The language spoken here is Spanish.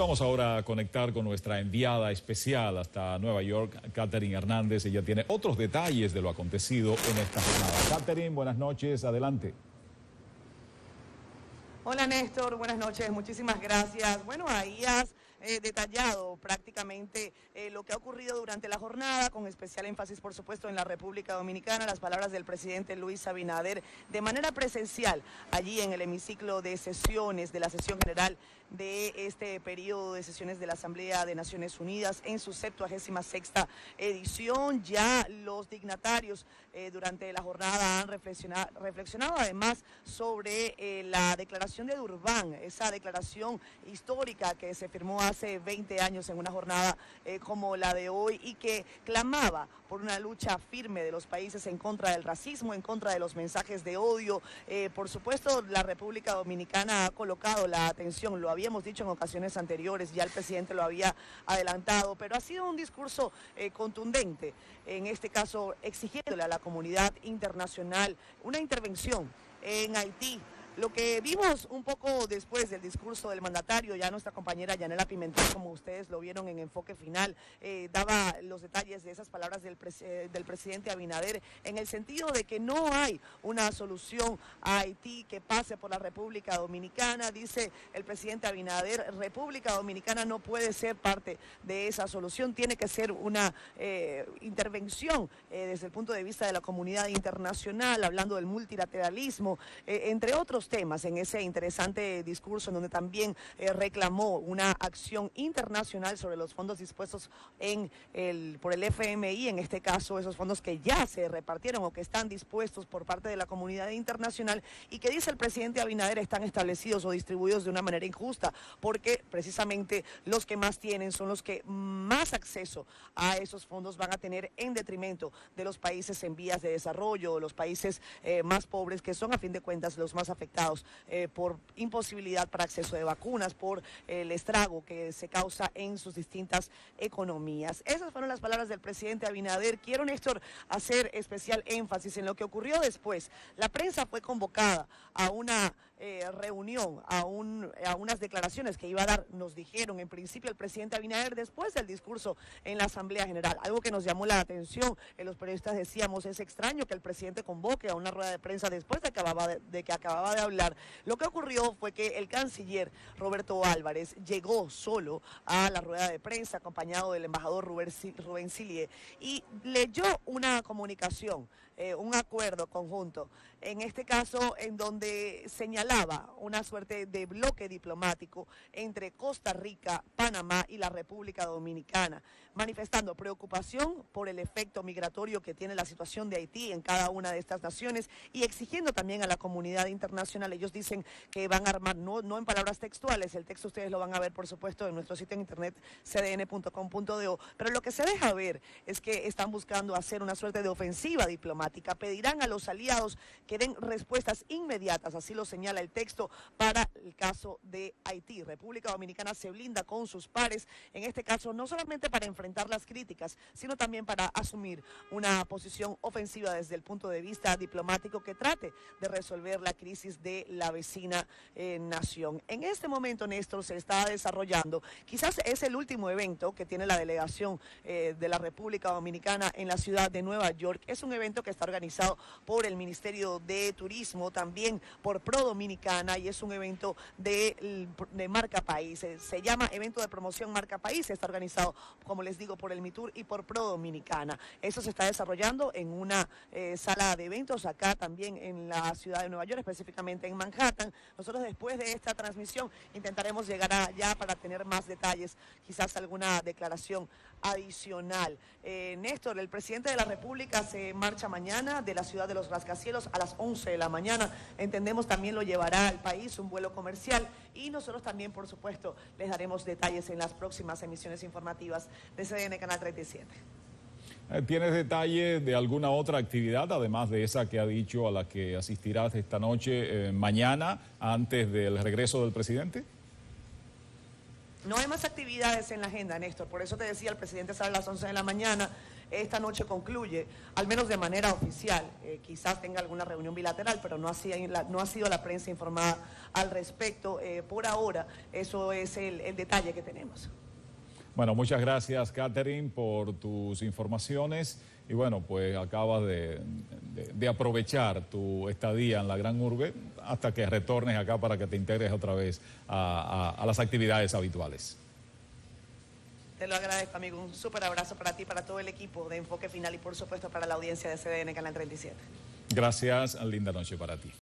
Vamos ahora a conectar con nuestra enviada especial hasta Nueva York, Catherine Hernández. Ella tiene otros detalles de lo acontecido en esta jornada. Catherine, buenas noches, adelante. Hola Néstor, buenas noches, muchísimas gracias. Bueno, ahí has detallado prácticamente lo que ha ocurrido durante la jornada, con especial énfasis, por supuesto, en la República Dominicana, las palabras del presidente Luis Abinader de manera presencial allí en el hemiciclo de sesiones de la sesión general de este periodo de sesiones de la Asamblea de Naciones Unidas en su 76ª edición. Ya los dignatarios durante la jornada han reflexionado además sobre la declaración de Durban, esa declaración histórica que se firmó hace 20 años en una jornada como la de hoy, y que clamaba por una lucha firme de los países en contra del racismo, en contra de los mensajes de odio. Por supuesto, la República Dominicana ha colocado la atención, lo habíamos dicho en ocasiones anteriores, ya el presidente lo había adelantado, pero ha sido un discurso contundente, en este caso exigiéndole a la comunidad internacional una intervención en Haití. Lo que vimos un poco después del discurso del mandatario, ya nuestra compañera Yanela Pimentel, como ustedes lo vieron en Enfoque Final, daba los detalles de esas palabras del presidente Abinader, en el sentido de que no hay una solución a Haití que pase por la República Dominicana. Dice el presidente Abinader, República Dominicana no puede ser parte de esa solución, tiene que ser una intervención desde el punto de vista de la comunidad internacional, hablando del multilateralismo, entre otros temas, en ese interesante discurso en donde también reclamó una acción internacional sobre los fondos dispuestos por el FMI, en este caso esos fondos que ya se repartieron o que están dispuestos por parte de la comunidad internacional, y que, dice el presidente Abinader, están establecidos o distribuidos de una manera injusta, porque precisamente los que más tienen son los que más acceso a esos fondos van a tener, en detrimento de los países en vías de desarrollo, los países más pobres, que son a fin de cuentas los más afectados por imposibilidad para acceso de vacunas, por el estrago que se causa en sus distintas economías. Esas fueron las palabras del presidente Abinader. Quiero, Néstor, hacer especial énfasis en lo que ocurrió después. La prensa fue convocada a una reunión, a unas declaraciones que iba a dar, nos dijeron en principio el presidente Abinader, después del discurso en la Asamblea General. Algo que nos llamó la atención, los periodistas decíamos, es extraño que el presidente convoque a una rueda de prensa después de que acababa de hablar. Lo que ocurrió fue que el canciller Roberto Álvarez llegó solo a la rueda de prensa, acompañado del embajador Rubén Silie, y leyó una comunicación, un acuerdo conjunto, en este caso en donde señalaba una suerte de bloque diplomático entre Costa Rica, Panamá y la República Dominicana, manifestando preocupación por el efecto migratorio que tiene la situación de Haití en cada una de estas naciones, y exigiendo también a la comunidad internacional. Ellos dicen que van a armar, no en palabras textuales, el texto ustedes lo van a ver por supuesto en nuestro sitio en internet cdn.com.do, pero lo que se deja ver es que están buscando hacer una suerte de ofensiva diplomática. Pedirán a los aliados que den respuestas inmediatas, así lo señala el texto, para el caso de Haití. República Dominicana se blinda con sus pares, en este caso no solamente para enfrentar las críticas, sino también para asumir una posición ofensiva desde el punto de vista diplomático que trate de resolver la crisis de la vecina nación. En este momento, Néstor, se está desarrollando, quizás es el último evento que tiene la delegación de la República Dominicana en la ciudad de Nueva York. Es un evento que está organizado por el Ministerio de Turismo, también por Pro Dominicana, y es un evento de marca país, se llama evento de promoción marca país, está organizado, como les digo, por el Mitur y por Pro Dominicana. Eso se está desarrollando en una sala de eventos acá también en la ciudad de Nueva York, específicamente en Manhattan. Nosotros, después de esta transmisión, intentaremos llegar allá para tener más detalles, quizás alguna declaración adicional. Néstor, el presidente de la República se marcha mañana de la ciudad de los rascacielos a las 11 de la mañana. Entendemos también lo llevará al país un vuelo comercial, y nosotros también, por supuesto, les daremos detalles en las próximas emisiones informativas de CDN Canal 37. ¿Tienes detalles de alguna otra actividad, además de esa que ha dicho, a la que asistirás esta noche, mañana, antes del regreso del presidente? No hay más actividades en la agenda, Néstor. Por eso te decía, el presidente sale a las 11 de la mañana. esta noche concluye, al menos de manera oficial. Quizás tenga alguna reunión bilateral, pero no ha sido la prensa informada al respecto. Por ahora, eso es el detalle que tenemos. Bueno, muchas gracias, Catherine, por tus informaciones. Y bueno, pues acabas de aprovechar tu estadía en la gran urbe hasta que retornes acá para que te integres otra vez a las actividades habituales. Te lo agradezco, amigo. Un súper abrazo para ti, para todo el equipo de Enfoque Final y, por supuesto, para la audiencia de CDN Canal 37. Gracias. Linda noche para ti.